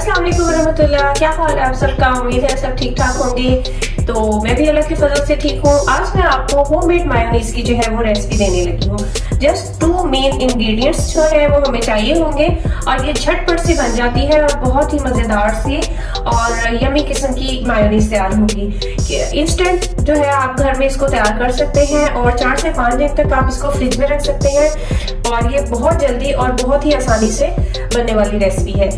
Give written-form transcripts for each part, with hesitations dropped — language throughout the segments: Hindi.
अस्सलाम वालेकुम वरहमतुल्लाह। क्या हाल है आप सबका? उम्मीद है सब ठीक ठाक होंगे। तो मैं भी अल्लाह के फजल से ठीक हूँ। आज मैं आपको होममेड मायोनीज़ की जो है वो रेसिपी देने लगी हूँ। जस्ट 2 मेन इंग्रेडिएंट्स जो है वो हमें चाहिए होंगे और ये झटपट से बन जाती है और बहुत ही मज़ेदार से और यमी किस्म की मायोनीज़ तैयार होगी। इंस्टेंट जो है आप घर में इसको तैयार कर सकते हैं और 4 से 5 दिन तक आप इसको फ्रिज में रख सकते हैं और ये बहुत जल्दी और बहुत ही आसानी से बनने वाली रेसिपी है।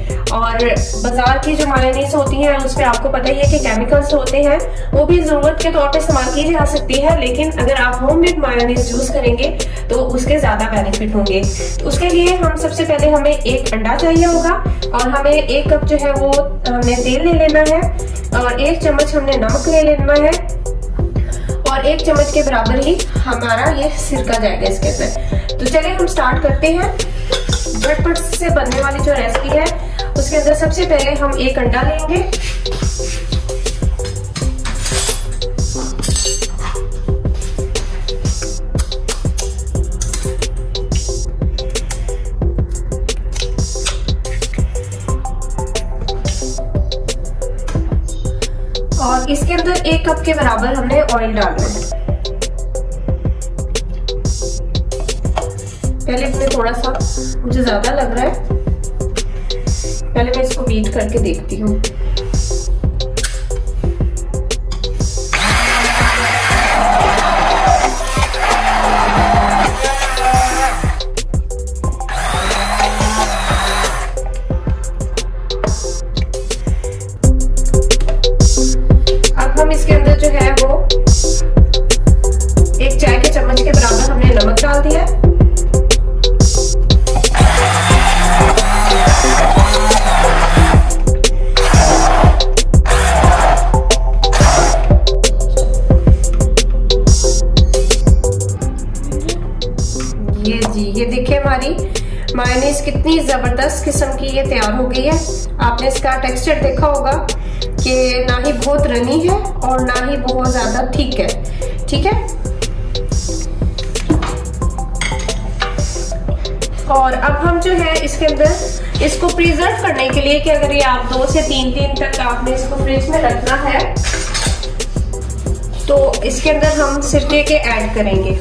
और बाजार की जो मायोनीज़ होती हैं उसमें आपको पता ही है कि केमिकल्स होते हैं, वो भी ज़रूरत के तौर पर इस्तेमाल की जा सकती है, लेकिन अगर आप होममेड मायोनीज़ यूज़ करेंगे तो उसके ज़्यादा बेनिफिट होंगे। उसके लिए हम सबसे पहले हमें एक अंडा चाहिए होगा और हमें 1 कप जो है वो हमने तेल ले लेना है और 1 चम्मच हमने नमक ले लेना है और 1 चम्मच के बराबर ही हमारा ये सिरका जाएगा इसके अंदर। तो चलिए हम स्टार्ट करते हैं। झटपट से बनने वाली जो रेसिपी है उसके अंदर सबसे पहले हम 1 अंडा लेंगे और इसके अंदर 1 कप के बराबर हमने ऑयल डालना है। पहले इसमें थोड़ा सा, मुझे ज्यादा लग रहा है, पहले मैं इसको बीट करके देखती हूँ। इसके अंदर जो है वो 1 चाय के चम्मच के बराबर हमने नमक डाल दिया है। ये जी, ये देखिए हमारी मायोनीज कितनी जबरदस्त किस्म की ये तैयार हो गई है। आपने इसका टेक्सचर देखा होगा कि ना ही बहुत रनी है और ना ही बहुत ज्यादा ठीक है। ठीक है, और अब हम जो है इसके अंदर इसको प्रिजर्व करने के लिए कि अगर ये आप 2 से 3 दिन तक आपने इसको फ्रिज में रखना है तो इसके अंदर हम सिरके के ऐड करेंगे।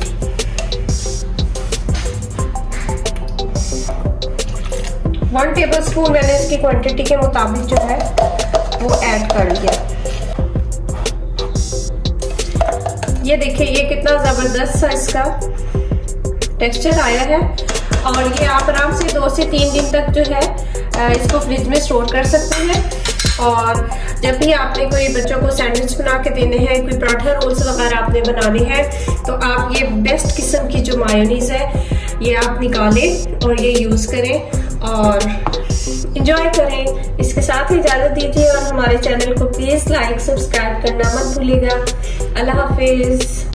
वन टेबलस्पून मैंने इसकी क्वांटिटी के मुताबिक जो है वो ऐड कर दिया। ये देखिए ये कितना जबरदस्त सा इसका टेक्सचर आया है और ये आप आराम से 2 से 3 दिन तक जो है इसको फ्रिज में स्टोर कर सकते हैं। और जब भी आपने कोई बच्चों को सैंडविच बना के देने हैं, कोई पराठा रोल्स वगैरह आपने बनाने हैं, तो आप ये बेस्ट किस्म की जो मायोनीज़ है ये आप निकालें और ये यूज़ करें और इंजॉय करें। इसके साथ ही इजाज़त दीजिए और हमारे चैनल को प्लीज़ लाइक सब्सक्राइब करना मत भूलिएगा। अल्लाह हाफिज़।